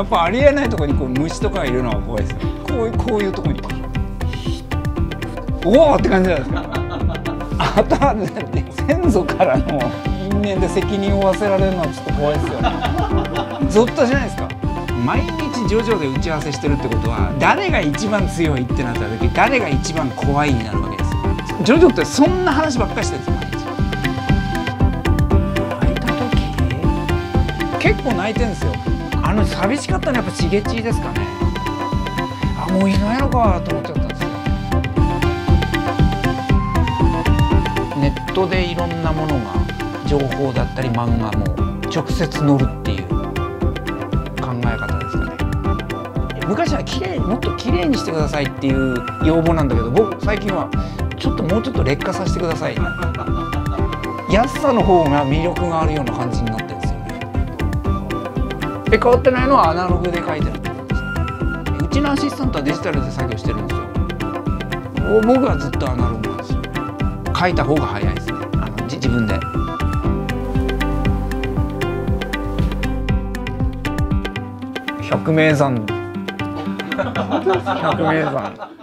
やっぱありえないところにこう虫とかがいるのは怖いですね。こういうところにおおって感じじゃないですか。あとはだって先祖からの因縁で責任を負わせられるのはちょっと怖いですよね。ゾッとしないですか。毎日ジョジョで打ち合わせしてるってことは、誰が一番強いってなった時、誰が一番怖いになるわけですよ。ジョジョってそんな話ばっかりしてるんですよ。結構泣いてんですよ。あの寂しかったのはやっぱしげちですかね。あ、もういないのかと思っちゃったんですよ。ネットでいろんなものが情報だったり漫画も直接載るっていう考え方ですかね。昔は綺麗、もっと綺麗にしてくださいっていう要望なんだけど、僕最近はちょっともうちょっと劣化させてください。安さの方が魅力があるような感じになってるんですよ。で、変わってないのはアナログで書いてるってことですね。うちのアシスタントはデジタルで作業してるんですよ。僕はずっとアナログなんですよ。書いた方が早いですね。自分で。百名山。百名山。